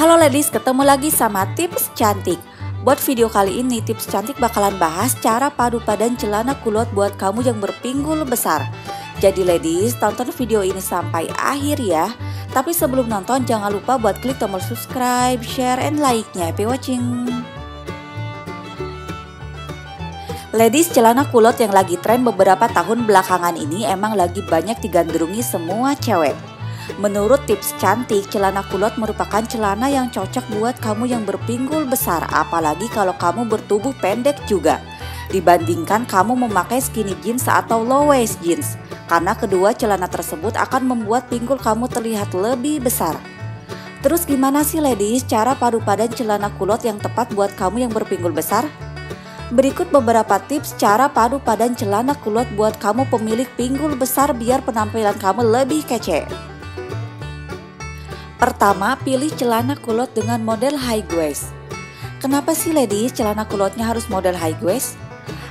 Halo ladies, ketemu lagi sama Tips Cantik. Buat video kali ini Tips Cantik bakalan bahas cara padu padan celana kulot buat kamu yang berpinggul besar. Jadi ladies, tonton video ini sampai akhir ya. Tapi sebelum nonton jangan lupa buat klik tombol subscribe, share, and like-nya. Happy watching. Ladies, celana kulot yang lagi tren beberapa tahun belakangan ini emang lagi banyak digandrungi semua cewek. Menurut Tips Cantik, celana kulot merupakan celana yang cocok buat kamu yang berpinggul besar, apalagi kalau kamu bertubuh pendek juga. Dibandingkan kamu memakai skinny jeans atau low waist jeans, karena kedua celana tersebut akan membuat pinggul kamu terlihat lebih besar. Terus gimana sih ladies cara padu padan celana kulot yang tepat buat kamu yang berpinggul besar? Berikut beberapa tips cara padu padan celana kulot buat kamu pemilik pinggul besar biar penampilan kamu lebih kece. Pertama, pilih celana kulot dengan model high waist. Kenapa sih ladies celana kulotnya harus model high waist?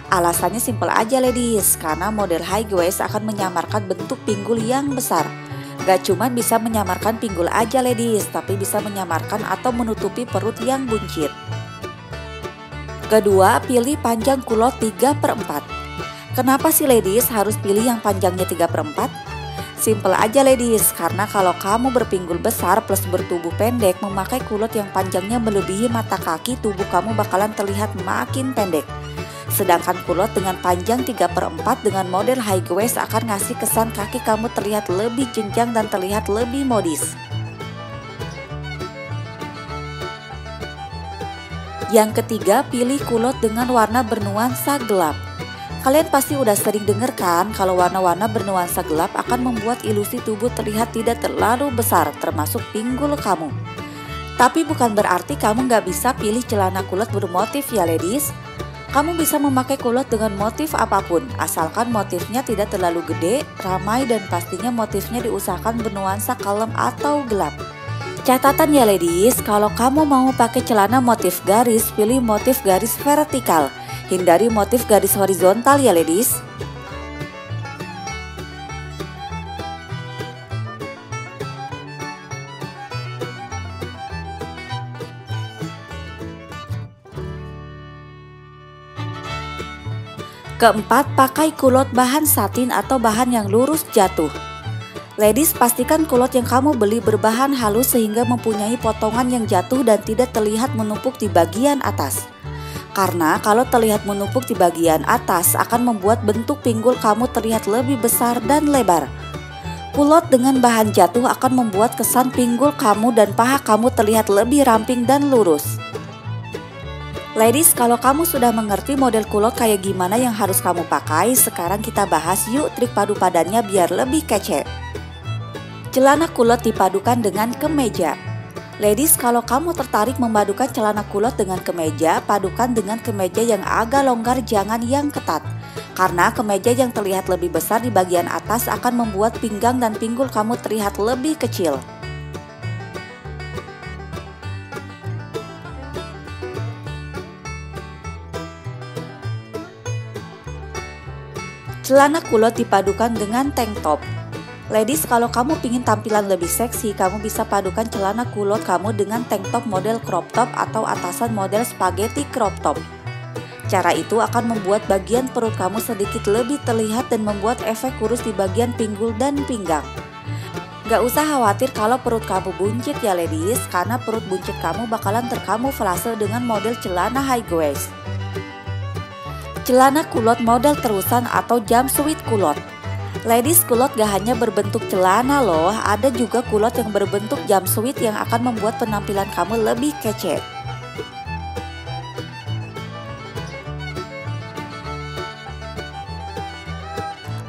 Alasannya simpel aja ladies, karena model high waist akan menyamarkan bentuk pinggul yang besar. Gak cuman bisa menyamarkan pinggul aja ladies, tapi bisa menyamarkan atau menutupi perut yang buncit. Kedua, pilih panjang kulot 3/4. Kenapa sih ladies harus pilih yang panjangnya 3/4? Simple aja ladies, karena kalau kamu berpinggul besar plus bertubuh pendek, memakai kulot yang panjangnya melebihi mata kaki, tubuh kamu bakalan terlihat makin pendek. Sedangkan kulot dengan panjang 3/4 dengan model high waist akan ngasih kesan kaki kamu terlihat lebih jenjang dan terlihat lebih modis. Yang ketiga, pilih kulot dengan warna bernuansa gelap. Kalian pasti udah sering denger kan kalau warna-warna bernuansa gelap akan membuat ilusi tubuh terlihat tidak terlalu besar, termasuk pinggul kamu. Tapi bukan berarti kamu nggak bisa pilih celana kulot bermotif ya ladies. Kamu bisa memakai kulot dengan motif apapun, asalkan motifnya tidak terlalu gede, ramai, dan pastinya motifnya diusahakan bernuansa kalem atau gelap. Catatan ya ladies, kalau kamu mau pakai celana motif garis, pilih motif garis vertikal. Hindari motif garis horizontal ya ladies. Keempat, pakai kulot bahan satin atau bahan yang lurus jatuh. Ladies, pastikan kulot yang kamu beli berbahan halus sehingga mempunyai potongan yang jatuh dan tidak terlihat menumpuk di bagian atas. Karena kalau terlihat menumpuk di bagian atas akan membuat bentuk pinggul kamu terlihat lebih besar dan lebar. Kulot dengan bahan jatuh akan membuat kesan pinggul kamu dan paha kamu terlihat lebih ramping dan lurus. Ladies, kalau kamu sudah mengerti model kulot kayak gimana yang harus kamu pakai, sekarang kita bahas yuk trik padu padannya biar lebih kece. Celana kulot dipadukan dengan kemeja. Ladies, kalau kamu tertarik memadukan celana kulot dengan kemeja, padukan dengan kemeja yang agak longgar, jangan yang ketat. Karena kemeja yang terlihat lebih besar di bagian atas akan membuat pinggang dan pinggul kamu terlihat lebih kecil. Celana kulot dipadukan dengan tank top. Ladies, kalau kamu pingin tampilan lebih seksi, kamu bisa padukan celana kulot kamu dengan tank top model crop top atau atasan model spaghetti crop top. Cara itu akan membuat bagian perut kamu sedikit lebih terlihat dan membuat efek kurus di bagian pinggul dan pinggang. Gak usah khawatir kalau perut kamu buncit ya ladies, karena perut buncit kamu bakalan terkamuflase dengan model celana high waist. Celana kulot model terusan atau jumpsuit kulot. Ladies, kulot gak hanya berbentuk celana loh, ada juga kulot yang berbentuk jumpsuit yang akan membuat penampilan kamu lebih kece.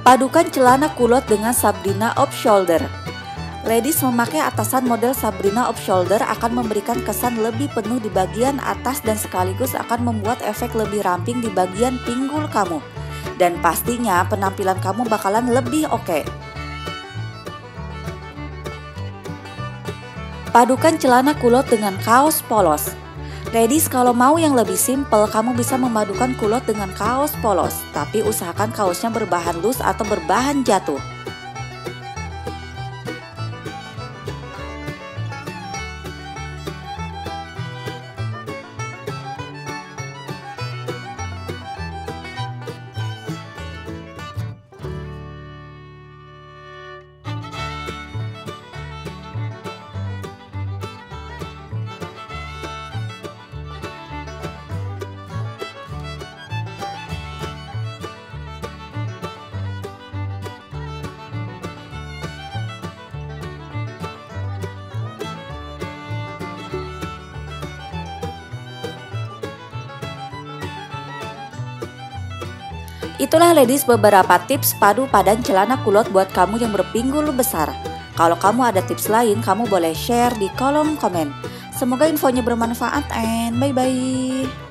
Padukan celana kulot dengan Sabrina off shoulder. Ladies, memakai atasan model Sabrina off shoulder akan memberikan kesan lebih penuh di bagian atas dan sekaligus akan membuat efek lebih ramping di bagian pinggul kamu. Dan pastinya penampilan kamu bakalan lebih oke. Padukan celana kulot dengan kaos polos. Ladies, kalau mau yang lebih simple, kamu bisa memadukan kulot dengan kaos polos. Tapi usahakan kaosnya berbahan loose atau berbahan jatuh. Itulah ladies beberapa tips padu padan celana kulot buat kamu yang berpinggul besar. Kalau kamu ada tips lain, kamu boleh share di kolom komen. Semoga infonya bermanfaat and bye-bye.